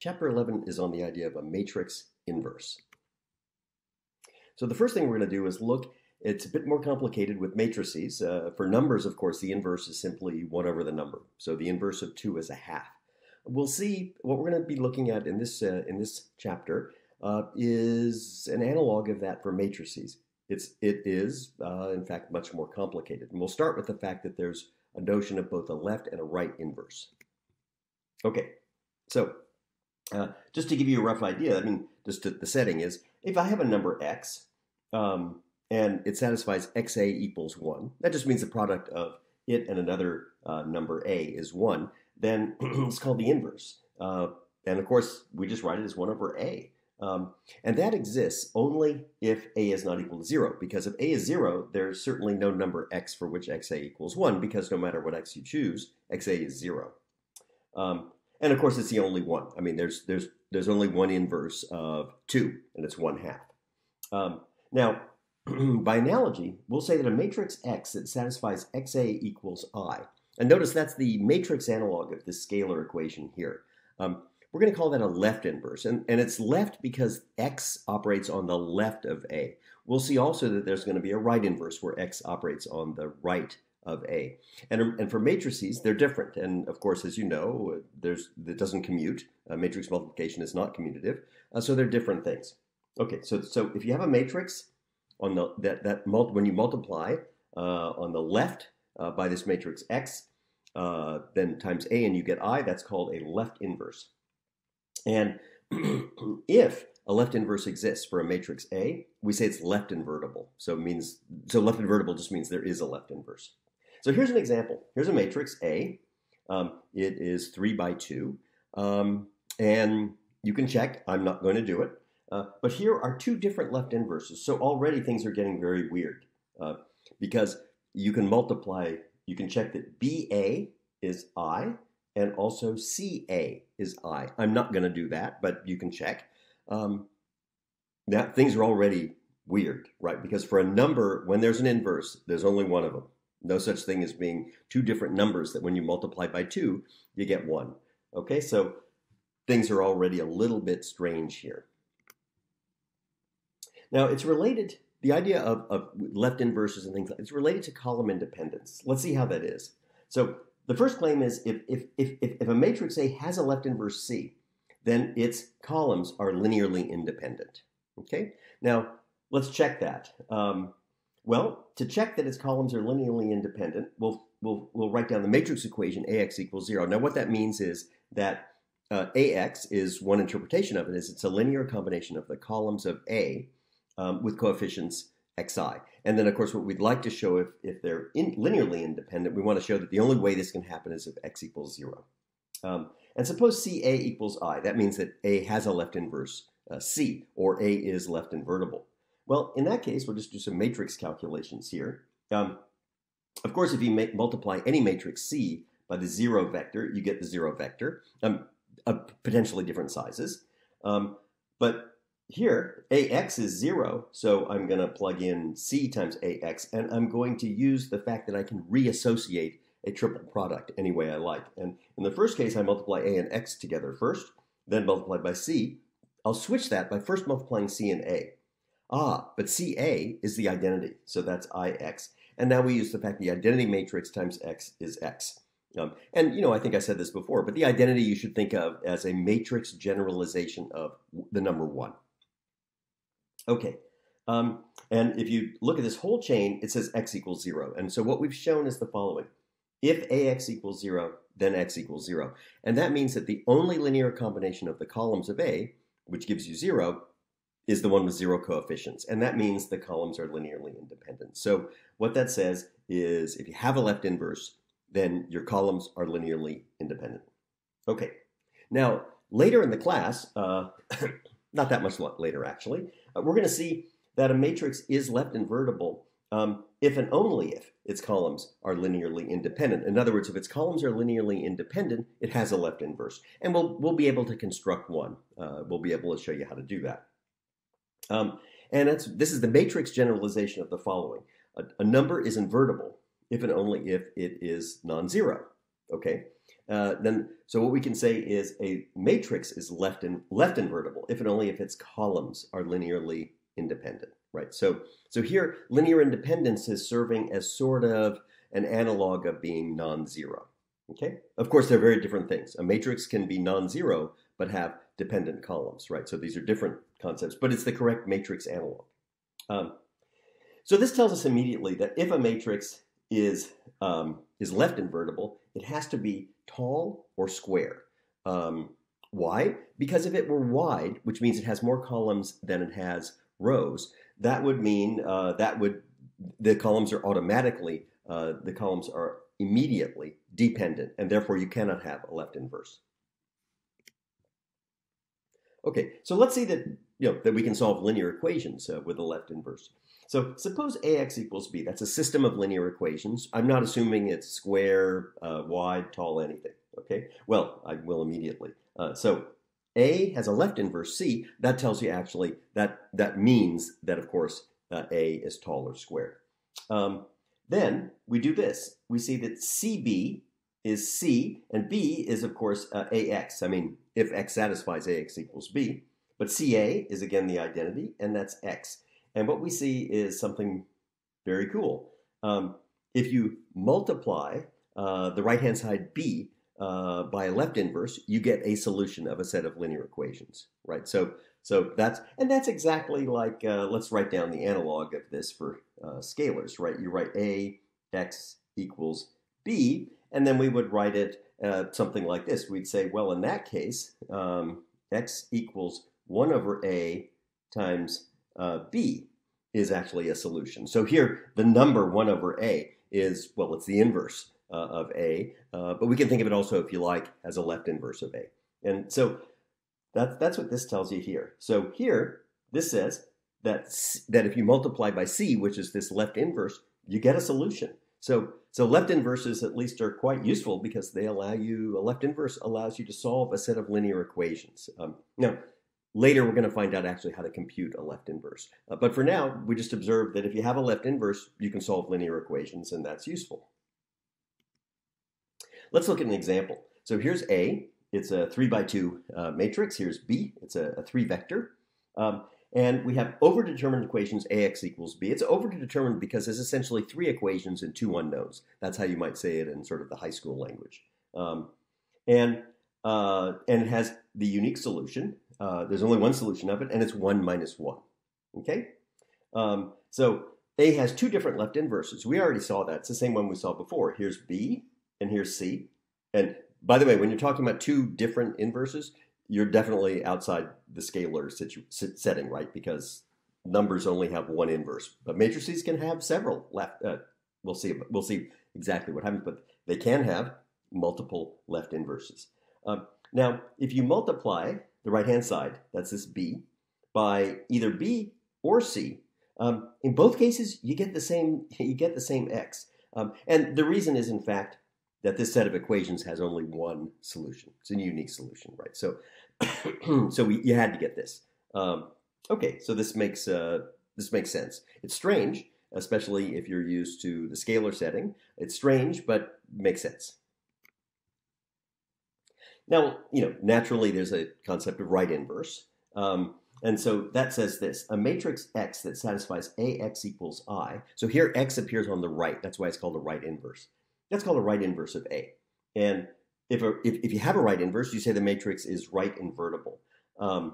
Chapter 11 is on the idea of a matrix inverse. So the first thing we're going to do is look, it's a bit more complicated with matrices. For numbers, of course, the inverse is simply 1 over the number. So the inverse of 2 is a half. We'll see what we're going to be looking at in this chapter is an analog of that for matrices. It is, in fact, much more complicated. And we'll start with the fact that there's a notion of both a left and a right inverse. Okay, so just to give you a rough idea, the setting is, if I have a number x, and it satisfies xa equals 1, that just means the product of it and another number a is 1, then it's called the inverse. And of course, we just write it as 1 over a. And that exists only if a is not equal to 0, because if a is 0, there's certainly no number x for which xa equals 1, because no matter what x you choose, xa is 0. And of course, it's the only one. I mean, there's only one inverse of 2, and it's 1/2. Now, by analogy, we'll say that a matrix X that satisfies XA equals I. And notice that's the matrix analog of this scalar equation here. We're going to call that a left inverse. And it's left because X operates on the left of A. We'll see also that there's going to be a right inverse where X operates on the right of A. And for matrices, they're different. And of course, as you know, that doesn't commute. Matrix multiplication is not commutative. So they're different things. Okay, so if you have a matrix, when you multiply on the left by this matrix X, then times A and you get I, that's called a left inverse. And if a left inverse exists for a matrix A, we say it's left invertible. So left invertible just means there is a left inverse. So here's an example. Here's a matrix A. It is 3 by 2. And you can check. I'm not going to do it. But here are two different left inverses. So already things are getting very weird because you can multiply, you can check that BA is I and also CA is I. I'm not going to do that, but you can check. Now things are already weird, right? Because for a number, when there's an inverse, there's only one of them. No such thing as being two different numbers that when you multiply by 2, you get 1. Okay, so things are already a little bit strange here. Now, it's related, the idea of left inverses and things like that, it's related to column independence. Let's see how that is. So the first claim is if a matrix A has a left inverse C, then its columns are linearly independent. Okay? Now, let's check that. Well, to check that its columns are linearly independent, we'll write down the matrix equation AX equals 0. Now, what that means is that AX is one interpretation of it, is it's a linear combination of the columns of A with coefficients xi. And then, of course, what we'd like to show if they're linearly independent, we want to show that the only way this can happen is if x equals 0. And suppose CA equals I. That means that A has a left inverse C, or A is left invertible. Well, in that case, we'll just do some matrix calculations here. Of course, if you multiply any matrix C by the 0 vector, you get the 0 vector of potentially different sizes. But here, AX is 0, so I'm going to plug in C times AX, and I'm going to use the fact that I can reassociate a triple product any way I like. And in the first case, I multiply A and X together first, then multiply by C. I'll switch that by first multiplying C and A. But CA is the identity, so that's IX. And now we use the fact the identity matrix times X is X. And, you know, I think I said this before, but the identity you should think of as a matrix generalization of the number 1. Okay, and if you look at this whole chain, it says x equals 0. And so what we've shown is the following. If AX equals 0, then x equals 0. And that means that the only linear combination of the columns of A, which gives you 0, is the one with 0 coefficients. And that means the columns are linearly independent. So what that says is if you have a left inverse, then your columns are linearly independent. Okay, now later in the class, not that much later actually, we're going to see that a matrix is left invertible if and only if its columns are linearly independent. In other words, if its columns are linearly independent, it has a left inverse. And we'll be able to construct one. We'll be able to show you how to do that. And this is the matrix generalization of the following. A number is invertible if and only if it is non-zero. Okay. So what we can say is a matrix is left invertible if and only if its columns are linearly independent, right? So here linear independence is serving as sort of an analog of being non-zero. Okay. Of course, they're very different things. A matrix can be non-zero but have dependent columns, right? So these are different concepts, but it's the correct matrix analog. So this tells us immediately that if a matrix is left invertible, it has to be tall or square. Why? Because if it were wide, which means it has more columns than it has rows, that would mean the columns are immediately dependent, and therefore you cannot have a left inverse. Okay, so let's see that that we can solve linear equations with a left inverse. So suppose AX equals B. That's a system of linear equations. I'm not assuming it's square, wide, tall, anything. Okay. Well, I will immediately. So A has a left inverse C. That tells you actually that means that, of course, A is tall or squared. Then we do this. We see that CB is C, and B is, of course, AX. I mean, if X satisfies AX equals B. But CA is, again, the identity, and that's X. And what we see is something very cool. If you multiply the right-hand side B by a left inverse, you get a solution of a set of linear equations, right? So that's exactly like, let's write down the analog of this for scalars, right? You write AX equals B, and then we would write it something like this. We'd say, well, in that case, X equals 1 over A times B is actually a solution. So here, the number 1 over A is, well, it's the inverse of A, but we can think of it also, if you like, as a left inverse of A. And so that's what this tells you here. So here, this says that if you multiply by C, which is this left inverse, you get a solution. So left inverses at least are quite useful because they allow you, a left inverse allows you to solve a set of linear equations. Now, later, we're going to find out actually how to compute a left inverse. But for now, we just observe that if you have a left inverse, you can solve linear equations, and that's useful. Let's look at an example. So here's A. It's a 3 by 2 matrix. Here's B. It's a 3 vector. And we have overdetermined equations AX equals B. It's overdetermined because there's essentially 3 equations and 2 unknowns. That's how you might say it in sort of the high school language. And it has the unique solution. There's only one solution of it, and it's 1 minus 1. Okay? So A has 2 different left inverses. We already saw that. It's the same one we saw before. Here's B, and here's C. And by the way, when you're talking about 2 different inverses, you're definitely outside the scalar setting, right? Because numbers only have 1 inverse. But matrices can have several left. We'll see exactly what happens, but they can have multiple left inverses. Now, if you multiply the right-hand side, that's this B, by either B or C, in both cases you get the same X. And the reason is, in fact, that this set of equations has only 1 solution. It's a unique solution, right? So you had to get this. Okay, so this makes sense. It's strange, especially if you're used to the scalar setting. It's strange, but makes sense. Now, naturally there's a concept of right inverse. And so that says this, a matrix X that satisfies AX equals I. So here X appears on the right. That's why it's called a right inverse. That's called a right inverse of A. And if you have a right inverse, you say the matrix is right invertible. And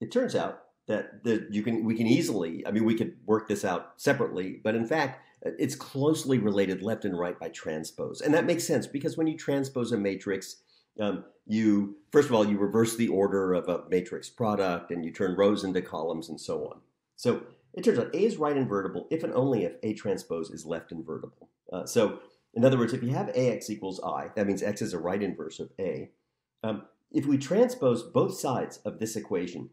it turns out that we can easily, we could work this out separately, but in fact, it's closely related left and right by transpose. And that makes sense because when you transpose a matrix, first of all, you reverse the order of a matrix product and you turn rows into columns and so on. So it turns out A is right invertible if and only if A transpose is left invertible. So in other words, if you have AX equals I, that means X is a right inverse of A. If we transpose both sides of this equation,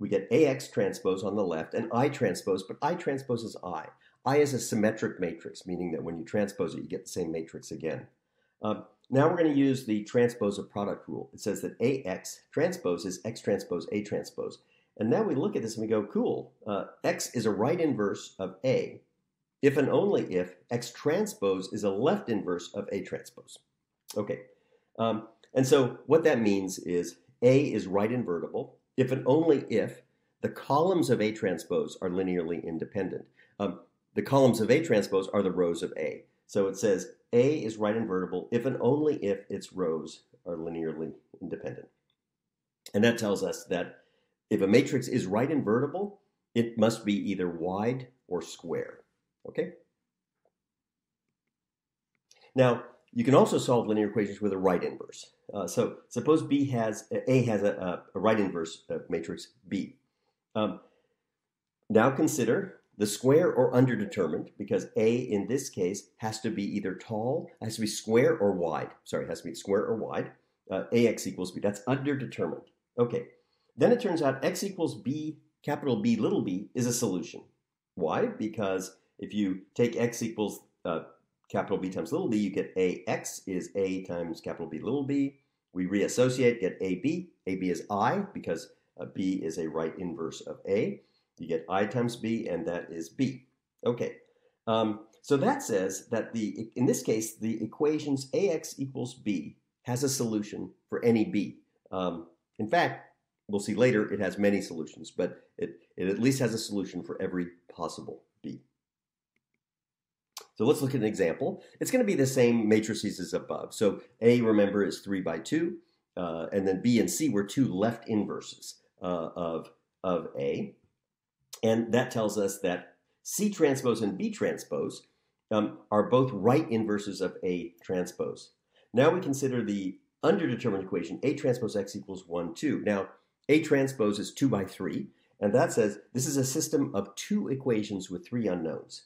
we get AX transpose on the left and I transpose, but I transpose is I. I is a symmetric matrix, meaning that when you transpose it, you get the same matrix again. Now we're going to use the transpose of product rule. It says that AX transpose is X transpose A transpose. And now we look at this and we go, cool, X is a right inverse of A if and only if X transpose is a left inverse of A transpose. Okay, and so what that means is A is right invertible if and only if the columns of A transpose are linearly independent. The columns of A transpose are the rows of A. So it says A is right invertible if and only if its rows are linearly independent. And that tells us that if a matrix is right invertible, it must be either wide or square. Okay? Now, you can also solve linear equations with a right inverse. So suppose A has a right inverse matrix B. Now consider the square or underdetermined, because A in this case has to be either tall, has to be square or wide. Sorry, has to be square or wide. AX equals B. That's underdetermined. Okay. Then it turns out X equals B, capital B, little b, is a solution. Why? Because if you take X equals capital B times little b, you get AX is A times capital B, little b. We reassociate, get AB. AB is I, because B is a right inverse of A. You get I times B, and that is B. Okay, so that says that in this case, the equations AX equals B has a solution for any B. In fact, we'll see later, it has many solutions, but it at least has a solution for every possible B. So let's look at an example. It's going to be the same matrices as above. So A, remember, is 3 by 2, and then B and C were two left inverses of A. And that tells us that C transpose and B transpose are both right inverses of A transpose. Now we consider the underdetermined equation, A transpose X equals 1, 2. Now, A transpose is 2 by 3, and that says this is a system of two equations with three unknowns.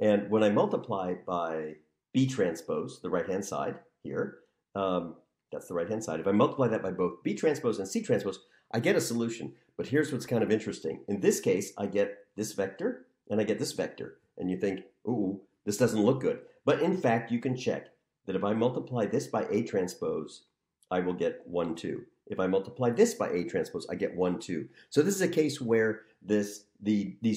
And when I multiply by B transpose, the right-hand side here, that's the right-hand side. If I multiply that by both B transpose and C transpose, I get a solution. But here's what's kind of interesting. In this case, I get this vector, and I get this vector. And you think, ooh, this doesn't look good. But in fact, you can check that if I multiply this by A transpose, I will get 1, 2. If I multiply this by A transpose, I get 1, 2. So this is a case where these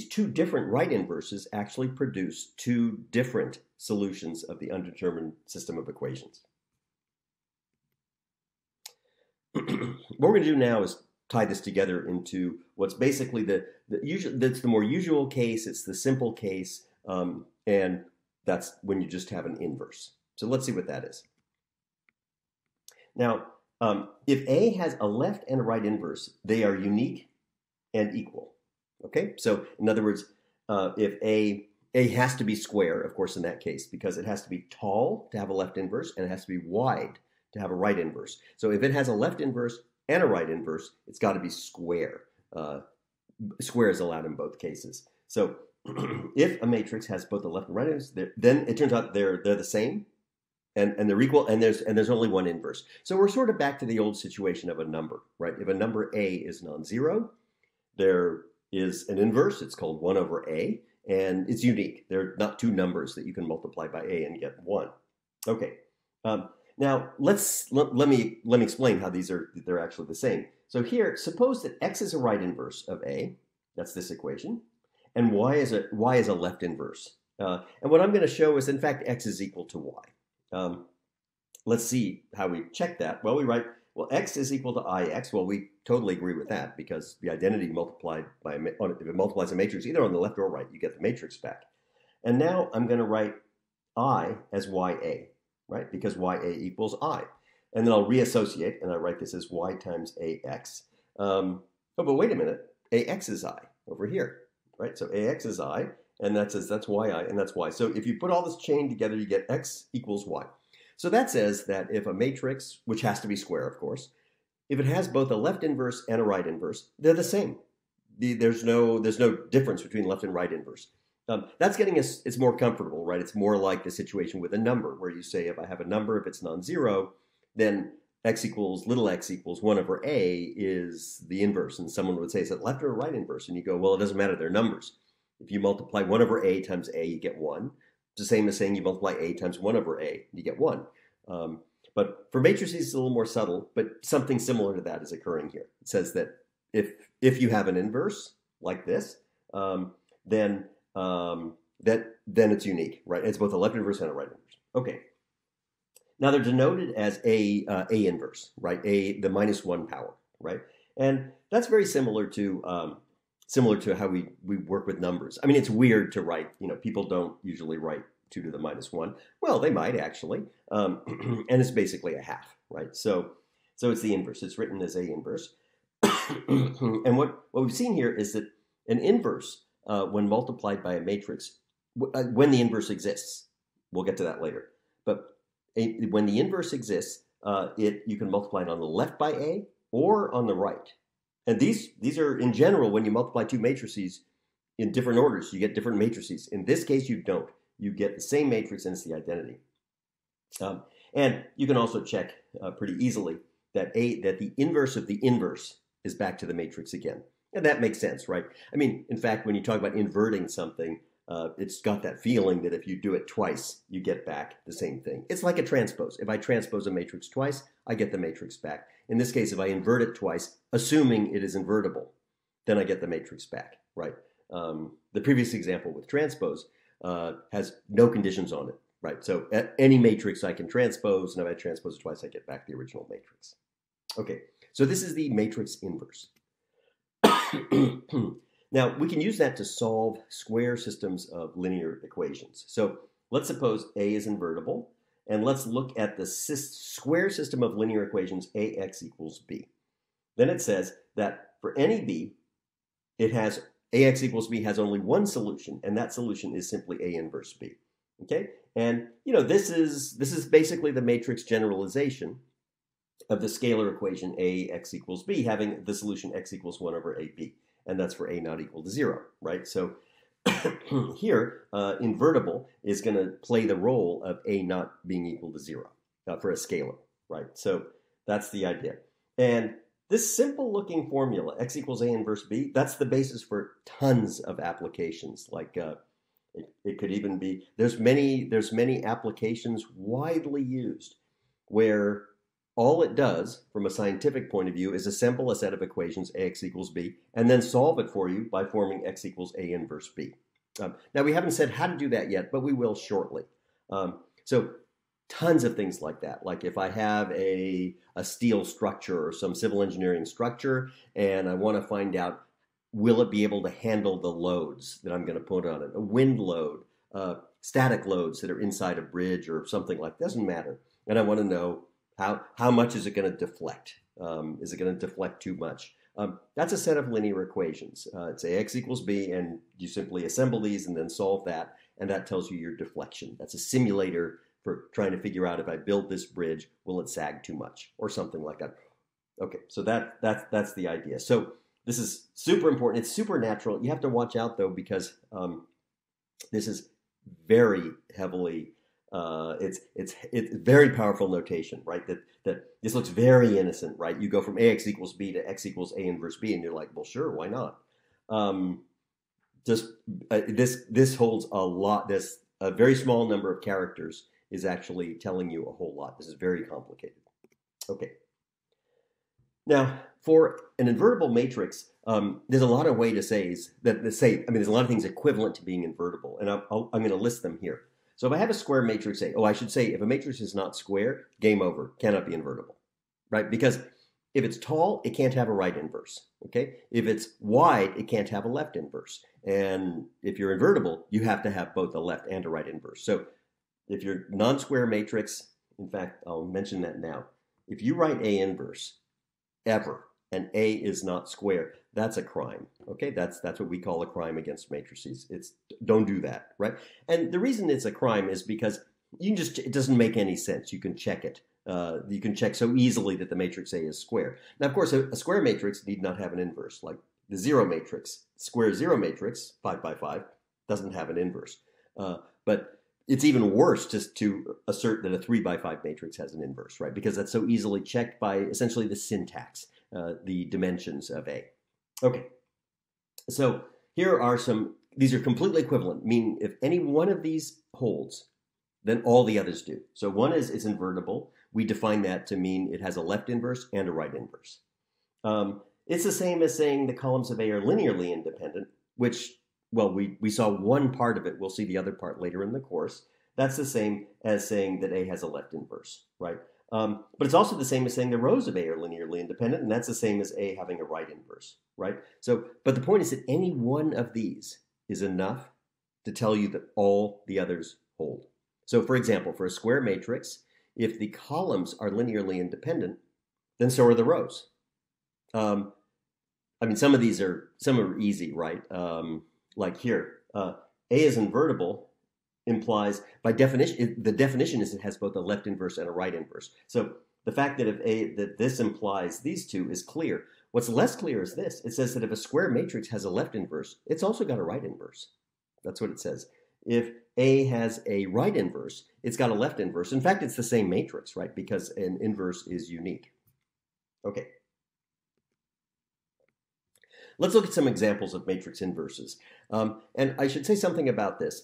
two different right inverses actually produce two different solutions of the undetermined system of equations. What we're going to do now is tie this together into what's basically that's the more usual case. It's the simple case, and that's when you just have an inverse. So let's see what that is. Now, if A has a left and a right inverse, they are unique and equal. Okay, so in other words, if A has to be square, of course, in that case, because it has to be tall to have a left inverse, and it has to be wide to have a right inverse. So if it has a left inverse and a right inverse, it's got to be square. Square is allowed in both cases. So if a matrix has both a left and right inverse, then it turns out they're the same, and they're equal, and there's only one inverse. So we're sort of back to the old situation of a number, right? If a number A is non-zero, there is an inverse. It's called 1 over A, and it's unique. There are not two numbers that you can multiply by A and get 1. Okay. Now, let me explain how they're actually the same. So here, suppose that X is a right inverse of A, that's this equation, and Y is a left inverse. And what I'm going to show is, in fact, X is equal to Y. Let's see how we check that. Well, we write, well, X is equal to IX. Well, we totally agree with that, because the identity multiplied by, if it multiplies a matrix, either on the left or right, you get the matrix back. And now I'm going to write I as YA. Right? Because YA equals I. And then I'll reassociate, and I write this as Y times AX. Oh, but wait a minute. AX is I over here, right? So AX is I, and that says that's YI, and that's Y. So if you put all this chain together, you get X equals Y. So that says that if a matrix, which has to be square, of course, if it has both a left inverse and a right inverse, they're the same. There's no difference between left and right inverse. That's getting us, it's more comfortable, right? It's more like the situation with a number, where you say, if I have a number, if it's non-zero, then X equals, little x equals 1 over A is the inverse. And someone would say, is it left or right inverse? And you go, well, it doesn't matter, they're numbers. If you multiply 1 over A times A, you get 1. It's the same as saying you multiply A times 1 over A, you get 1. But for matrices, it's a little more subtle, but something similar to that is occurring here. It says that if you have an inverse like this, then it's unique, right? It's both a left inverse and a right inverse. Okay, Now they're denoted as A inverse, right? A, the -1 power, right? And that's very similar to how we work with numbers. I mean, it's weird to write, you know, people don't usually write 2 to the -1. Well, they might actually, and it's basically a half, right? So it's the inverse. It's written as A inverse. And what we've seen here is that an inverse, when multiplied by a matrix, when the inverse exists, we'll get to that later, but when the inverse exists, you can multiply it on the left by A or on the right. And these are, in general, when you multiply two matrices in different orders, you get different matrices. In this case, you don't. You get the same matrix and it's the identity. And you can also check pretty easily that the inverse of the inverse is back to the matrix again. And that makes sense, right? I mean, in fact, when you talk about inverting something, it's got that feeling that if you do it twice, you get back the same thing. It's like a transpose. If I transpose a matrix twice, I get the matrix back. In this case, if I invert it twice, assuming it is invertible, then I get the matrix back, right? The previous example with transpose has no conditions on it, right? So at any matrix I can transpose, and if I transpose it twice, I get back the original matrix. Okay, so this is the matrix inverse. Now, we can use that to solve square systems of linear equations. So let's suppose A is invertible, and let's look at the square system of linear equations AX equals B. Then it says that for any B, it has AX equals B has only one solution, and that solution is simply A inverse B. Okay? And, you know, this is basically the matrix generalization of the scalar equation AX equals B, having the solution X equals 1 over AB. And that's for A not equal to 0, right? So here, invertible is going to play the role of A not being equal to 0 for a scalar, right? So that's the idea. And this simple-looking formula, X equals A inverse B, that's the basis for tons of applications. Like it could even be, there's many applications widely used where all it does, from a scientific point of view, is assemble a set of equations, AX equals B, and then solve it for you by forming X equals A inverse B. Now, we haven't said how to do that yet, but we will shortly. So tons of things like that. Like if I have a steel structure or some civil engineering structure, and I want to find out, will it be able to handle the loads that I'm going to put on it? A wind load, static loads that are inside a bridge or something like that, doesn't matter. And I want to know, how much is it going to deflect? Is it going to deflect too much? That's a set of linear equations. It's AX equals B, and you simply assemble these and then solve that, and that tells you your deflection. That's a simulator for trying to figure out if I build this bridge, will it sag too much? Or something like that. Okay, so that's the idea. So this is super important. It's supernatural. You have to watch out, though, because this is very heavily... it's very powerful notation, right? That this looks very innocent, right? You go from AX equals B to X equals A inverse B, and you're like, well, sure, why not? This holds a lot. This a very small number of characters is actually telling you a whole lot. This is very complicated. Okay. Now, for an invertible matrix, there's a lot of ways to say. I mean, there's a lot of things equivalent to being invertible, and I'm going to list them here. So if I have a square matrix A, I should say if a matrix is not square, game over, cannot be invertible, right? Because if it's tall, it can't have a right inverse, okay? If it's wide, it can't have a left inverse. And if you're invertible, you have to have both a left and a right inverse. So if you're non-square matrix, in fact, I'll mention that now. If you write A inverse ever, and A is not square, that's a crime, okay? That's what we call a crime against matrices. Don't do that, right? And the reason it's a crime is because it doesn't make any sense. You can check it. You can check so easily that the matrix A is square. Now, of course, a square matrix need not have an inverse, like the zero matrix. Square zero matrix, 5 by 5, doesn't have an inverse. But it's even worse just to assert that a 3 by 5 matrix has an inverse, right? Because that's so easily checked by essentially the syntax. The dimensions of A. Okay, so here are these are completely equivalent, meaning if any one of these holds, then all the others do. So one is it's invertible. We define that to mean it has a left inverse and a right inverse. It's the same as saying the columns of A are linearly independent, which, well, we saw one part of it. We'll see the other part later in the course. That's the same as saying that A has a left inverse, right? But it's also the same as saying the rows of A are linearly independent, and that's the same as A having a right inverse, right? So, but the point is that any one of these is enough to tell you that all the others hold. So for example, for a square matrix, if the columns are linearly independent, then so are the rows. I mean, some of these are, some are easy, right? Like here, A is invertible implies, by definition, the definition is it has both a left inverse and a right inverse. So the fact that if A, that this implies these two is clear. What's less clear is this. It says that if a square matrix has a left inverse, it's also got a right inverse. That's what it says. If A has a right inverse, it's got a left inverse. In fact, it's the same matrix, right? Because an inverse is unique. Okay. Let's look at some examples of matrix inverses. And I should say something about this.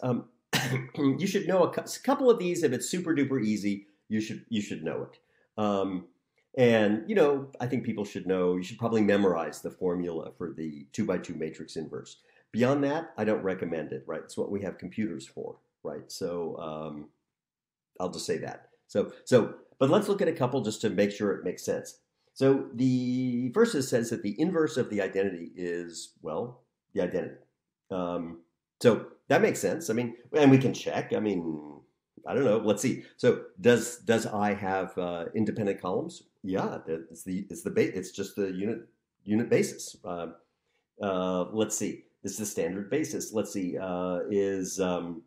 You should know a couple of these. If it's super duper easy, you should know it. And, you know, I think people should know, you should probably memorize the formula for the 2 by 2 matrix inverse. Beyond that, I don't recommend it, right? It's what we have computers for, right? So I'll just say that. But let's look at a couple just to make sure it makes sense. So the first says that the inverse of the identity is, well, the identity. So that makes sense. I mean, and we can check. I mean, I don't know. Let's see. So does I have independent columns? Yeah, it's just the unit basis. Let's see. It's the standard basis. Let's see. What is the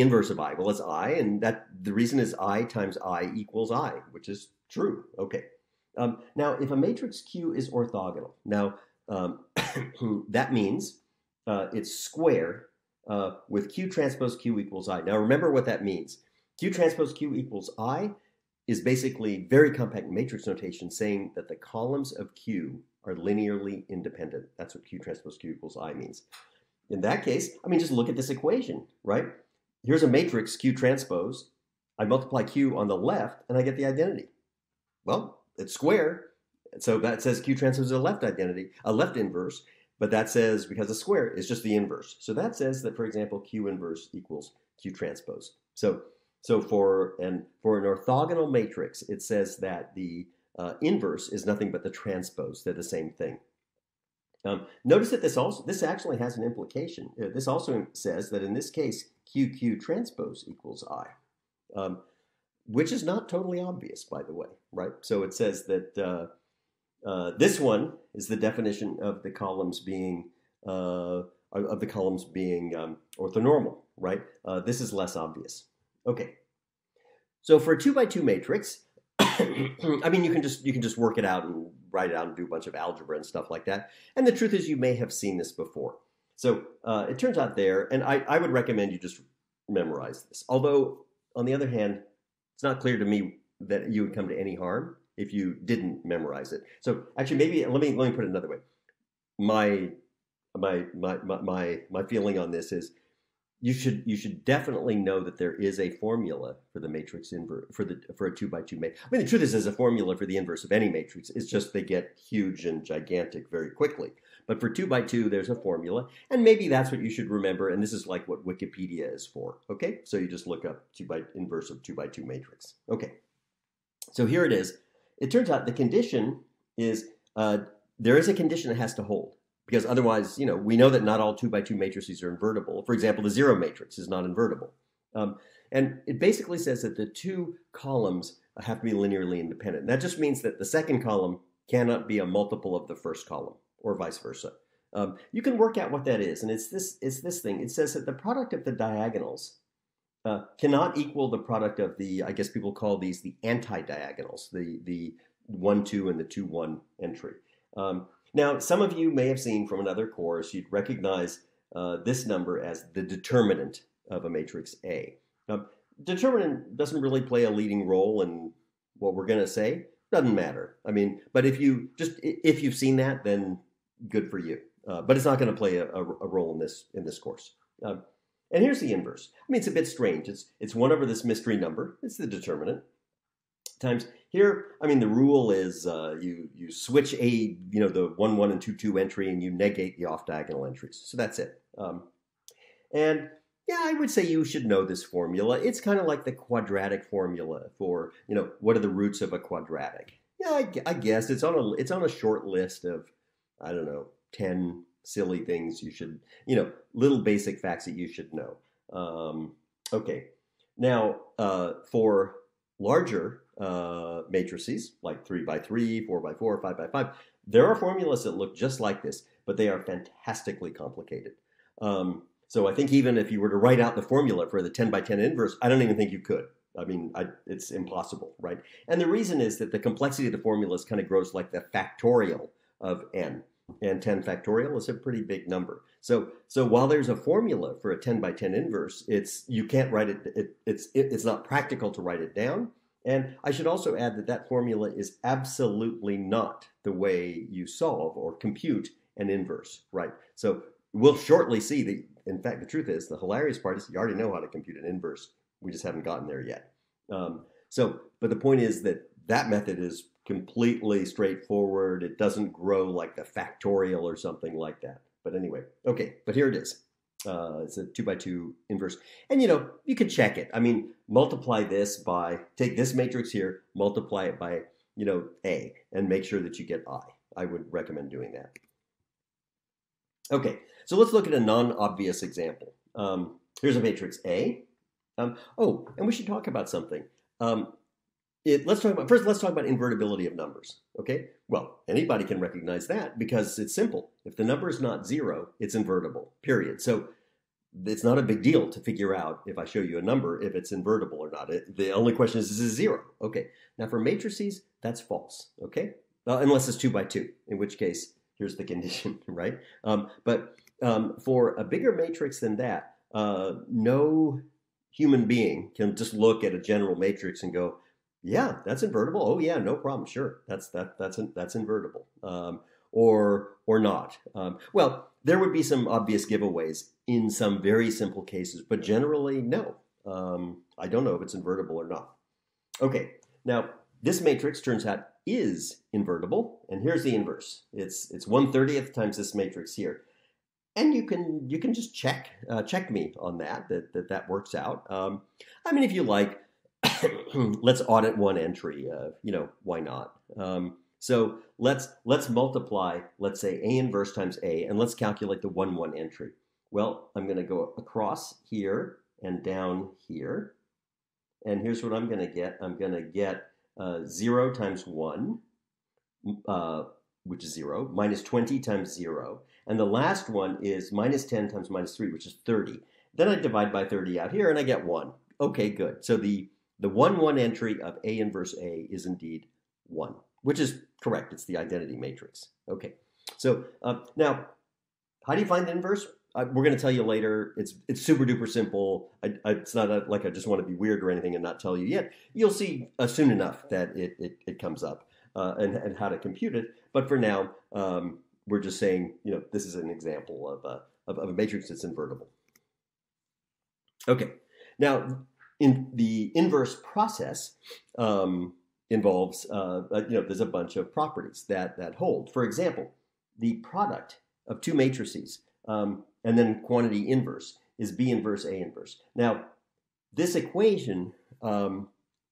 inverse of I? Well, it's I, and that the reason is I times I equals I, which is true. Okay. Now, if a matrix Q is orthogonal, now that means it's square with Q transpose Q equals I. Now, remember what that means. Q transpose Q equals I is basically very compact matrix notation saying that the columns of Q are linearly independent. That's what Q transpose Q equals I means. In that case, I mean, just look at this equation, right? Here's a matrix Q transpose. I multiply Q on the left, and I get the identity. Well, it's square, so that says Q transpose is a left identity, a left inverse, but that says, because it's square, it's just the inverse. So that says that, for example, Q inverse equals Q transpose. So for an orthogonal matrix, it says that the inverse is nothing but the transpose. They're the same thing. Notice that this actually has an implication. This also says that in this case, QQ transpose equals I, which is not totally obvious, by the way, right? So it says that this one is the definition of the columns being orthonormal, right? This is less obvious. Okay. So for a 2 by 2 matrix, I mean, you can just work it out and write it out and do a bunch of algebra and stuff like that. And the truth is, you may have seen this before. So it turns out there, and I would recommend you just memorize this. Although, on the other hand, it's not clear to me that you would come to any harm if you didn't memorize it. So actually, maybe let me put it another way. My feeling on this is, You should definitely know that there is a formula for the matrix inverse for a 2 by 2 matrix. I mean, the truth is, there's a formula for the inverse of any matrix. It's just they get huge and gigantic very quickly. But for 2 by 2, there's a formula, and maybe that's what you should remember. And this is like what Wikipedia is for. Okay, so you just look up inverse of 2 by 2 matrix. Okay, so here it is. It turns out the condition is there is a condition that has to hold. Because otherwise, you know, we know that not all 2 by 2 matrices are invertible. For example, the 0 matrix is not invertible. And it basically says that the two columns have to be linearly independent. And that just means that the second column cannot be a multiple of the first column, or vice versa. You can work out what that is, and it's this thing. It says that the product of the diagonals cannot equal the product of the, I guess people call these the anti-diagonals, the 1, 2, and the 2, 1 entry. Now, some of you may have seen from another course, you'd recognize this number as the determinant of a matrix A. Now, determinant doesn't really play a leading role in what we're going to say. Doesn't matter. I mean, but if you've seen that, then good for you. But it's not going to play a role in this course. And here's the inverse. I mean, it's a bit strange. It's 1 over this mystery number. It's the determinant. Times here, I mean, the rule is you switch a, you know, the 1, 1 and 2, 2 entry, and you negate the off diagonal entries. So that's it. And Yeah, I would say you should know this formula. It's kind of like the quadratic formula for, what are the roots of a quadratic? Yeah, I guess it's on a short list of, 10 silly things you should, little basic facts that you should know. Okay. Now, for larger matrices, like 3x3, 4x4, 5x5, there are formulas that look just like this, but they are fantastically complicated. So I think even if you were to write out the formula for the 10x10 inverse, I don't even think you could. I mean, it's impossible, right? And the reason is that the complexity of the formulas kind of grows like the factorial of n. And 10 factorial is a pretty big number. So while there's a formula for a 10x10 inverse, you can't write it, it's not practical to write it down. And I should also add that that formula is absolutely not the way you solve or compute an inverse, right? So we'll shortly see that, in fact, the truth is, the hilarious part is you already know how to compute an inverse. We just haven't gotten there yet. But the point is that that method is completely straightforward. It doesn't grow like the factorial or something like that. But anyway, okay, but here it is. It's a 2x2 inverse. And you can check it. I mean, take this matrix here, multiply it by, A, and make sure that you get I. I would recommend doing that. Okay, so let's look at a non-obvious example. Here's a matrix A. And we should talk about something. Let's talk about invertibility of numbers, okay? Well, anybody can recognize that because it's simple. If the number is not zero, it's invertible, period. So it's not a big deal to figure out, if I show you a number, if it's invertible or not. The only question is it zero? Okay, now for matrices, that's false, okay? Unless it's 2x2, in which case, here's the condition, right? For a bigger matrix than that, no human being can just look at a general matrix and go, yeah, that's invertible. Oh yeah, no problem. Sure, that's invertible, or not. Well, there would be some obvious giveaways in some very simple cases, but generally, no. I don't know if it's invertible or not. Okay, now this matrix turns out is invertible, and here's the inverse. It's 1/30 times this matrix here, and you can just check me on that works out. I mean, if you like, let's audit one entry. Why not? So let's multiply, let's say A inverse times A, and let's calculate the 1/1 entry. Well, I'm going to go across here and down here, and here's what I'm going to get. I'm going to get 0 times 1, which is 0, minus 20 times 0. And the last one is minus 10 times minus 3, which is 30. Then I divide by 30 out here, and I get 1. Okay, good. So the 1/1 entry of A inverse A is indeed 1, which is correct. It's the identity matrix. Okay. So now, how do you find the inverse? We're going to tell you later. It's super duper simple. It's not like I just want to be weird or anything and not tell you yet. You'll see soon enough that it comes up and how to compute it. But for now, we're just saying this is an example of a matrix that's invertible. Okay. Now, the inverse process involves there's a bunch of properties that hold. For example, the product of two matrices. And then quantity inverse is B inverse A inverse. Now, this equation,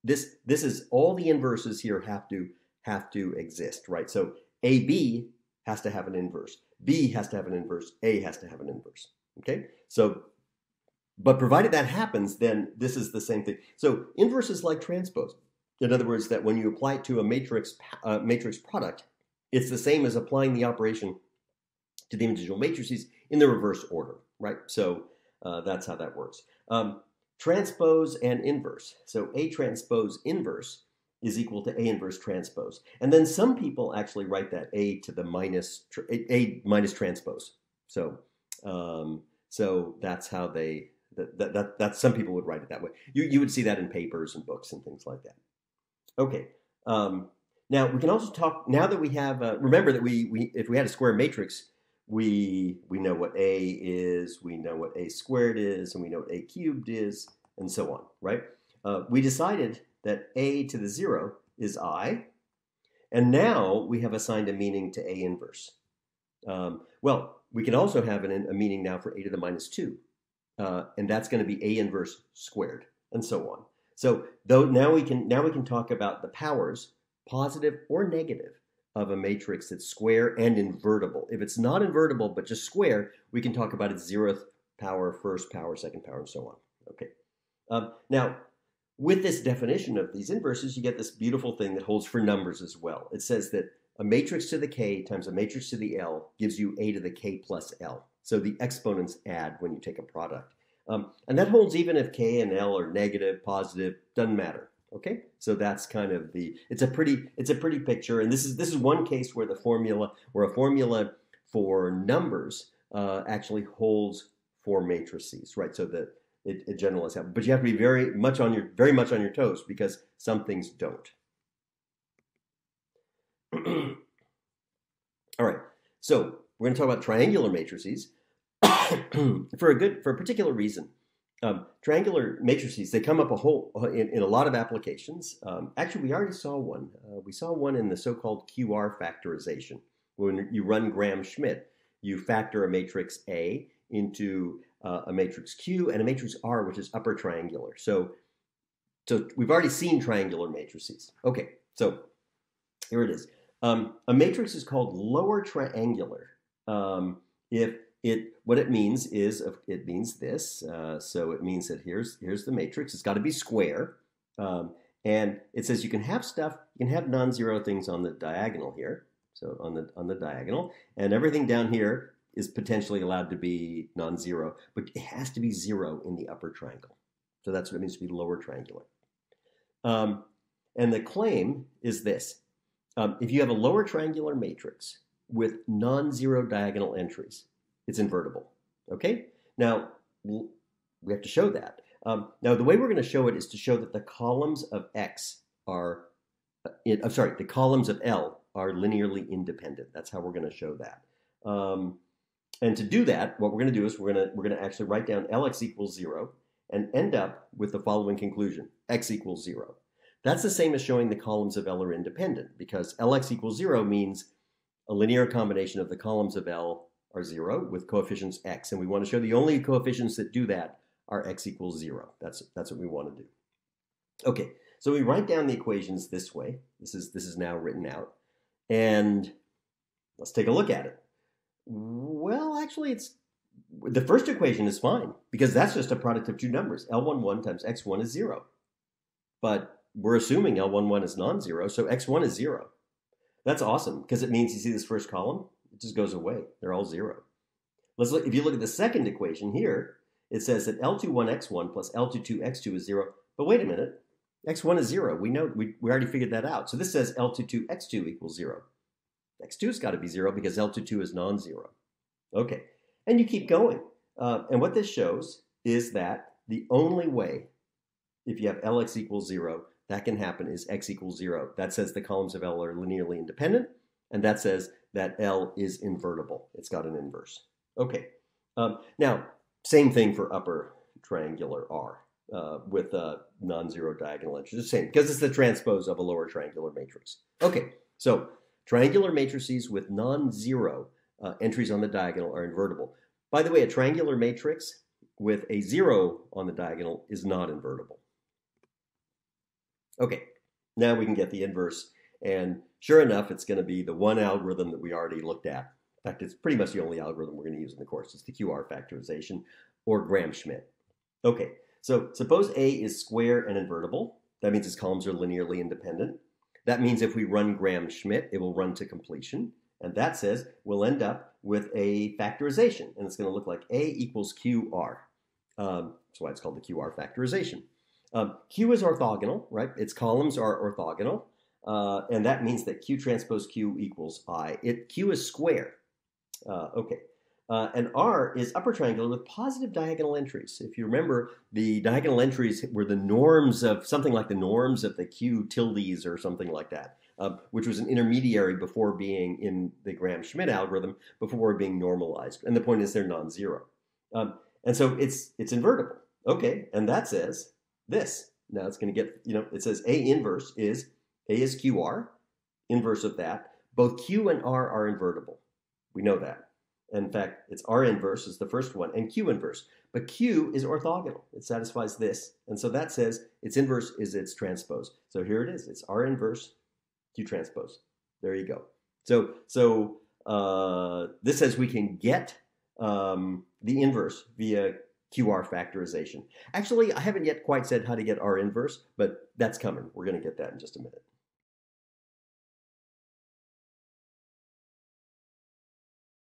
this is all the inverses here have to exist, right? So AB has to have an inverse, B has to have an inverse, A has to have an inverse. Okay. So, but provided that happens, then this is the same thing. So inverse is like transpose. In other words, that when you apply it to a matrix product, it's the same as applying the operation to the individual matrices in the reverse order, right? So that's how that works. Transpose and inverse. So A transpose inverse is equal to A inverse transpose. And then some people actually write that A to the minus transpose. So that's how they, that some people would write it that way. You would see that in papers and books and things like that. Okay. Now we can also talk, now that we have, remember that if we had a square matrix, we know what A is, we know what A squared is, and we know what A cubed is, and so on, right? We decided that A to the 0 is I, and now we have assigned a meaning to A inverse. We can also have a meaning now for A to the minus 2, and that's going to be A inverse squared, and so on. So though now we can talk about the powers, positive or negative, of a matrix that's square and invertible. If it's not invertible but just square, we can talk about its zeroth power, first power, second power, and so on. Okay. Now, with this definition of these inverses, you get this beautiful thing that holds for numbers as well. It says that a matrix to the k times a matrix to the l gives you a to the k plus l. So the exponents add when you take a product. And that holds even if k and l are negative, positive, doesn't matter. Okay, so that's kind of the, it's a pretty picture, and this is one case where a formula for numbers actually holds for matrices, right? So that it generalizes out, but you have to be very much on your toes because some things don't. All right, so we're going to talk about triangular matrices for a particular reason. Triangular matrices, they come up in a lot of applications. Actually, we already saw one. We saw one in the so-called QR factorization. When you run Gram-Schmidt, you factor a matrix A into a matrix Q and a matrix R, which is upper triangular. So we've already seen triangular matrices. Okay, so here it is. A matrix is called lower triangular if what it means is this. So it means that here's the matrix. It's got to be square, and it says you can have stuff. You can have non-zero things on the diagonal here. So on the diagonal, and everything down here is potentially allowed to be non-zero, but it has to be zero in the upper triangle. So that's what it means to be lower triangular. And the claim is this: if you have a lower triangular matrix with non-zero diagonal entries, it's invertible. Okay? Now, we have to show that. Now, the way we're going to show it is to show that the columns of X are, the columns of L are linearly independent. That's how we're going to show that. And to do that, what we're going to do is we're going to actually write down Lx equals 0 and end up with the following conclusion: X equals 0. That's the same as showing the columns of L are independent, because Lx equals 0 means a linear combination of the columns of L are 0 with coefficients x, and we want to show the only coefficients that do that are x equals 0. That's what we want to do. Okay, so we write down the equations this way. This is now written out, and let's take a look at it. Well, actually, the first equation is fine because that's just a product of two numbers. L11 times x1 is 0, but we're assuming L11 is non-zero, so x1 is 0. That's awesome because it means, you see this first column? It just goes away. They're all 0. Let's look. If you look at the second equation here, it says that L21x1 plus L22x2 is 0. But wait a minute, x1 is 0. We know we already figured that out. So this says L22x2 equals 0. X2's got to be 0 because L22 is non-zero. Okay, and you keep going. And what this shows is that the only way, if you have Lx equals 0, that can happen is x equals 0. That says the columns of L are linearly independent, and that says that L is invertible. It's got an inverse. Okay. Now, same thing for upper triangular R with a non-zero diagonal entry. It's the same because it's the transpose of a lower triangular matrix. Okay. So triangular matrices with non-zero entries on the diagonal are invertible. By the way, a triangular matrix with a 0 on the diagonal is not invertible. Okay. Now we can get the inverse. And sure enough, it's going to be the one algorithm that we already looked at. In fact, it's pretty much the only algorithm we're going to use in the course. It's the QR factorization or Gram-Schmidt. Okay, so suppose A is square and invertible. That means its columns are linearly independent. That means if we run Gram-Schmidt, it will run to completion. And that says we'll end up with a factorization. And it's going to look like A equals QR. That's why it's called the QR factorization. Q is orthogonal, right? Its columns are orthogonal. And that means that Q transpose Q equals I. Q is square. Okay. And R is upper triangular with positive diagonal entries. If you remember, the diagonal entries were the norms of, something like the norms of the Q tildes or something like that, which was an intermediary before being in the Gram-Schmidt algorithm, before being normalized. And the point is they're non-zero. And so it's invertible. Okay. And that says this. Now it's going to get, it says A inverse is A is QR, inverse of that. Both Q and R are invertible. We know that. In fact, it's R inverse is the first one, and Q inverse. But Q is orthogonal. It satisfies this. And so that says its inverse is its transpose. So here it is. It's R inverse, Q transpose. There you go. So this says we can get the inverse via QR factorization. Actually, I haven't yet quite said how to get R inverse, but that's coming. We're going to get that in just a minute.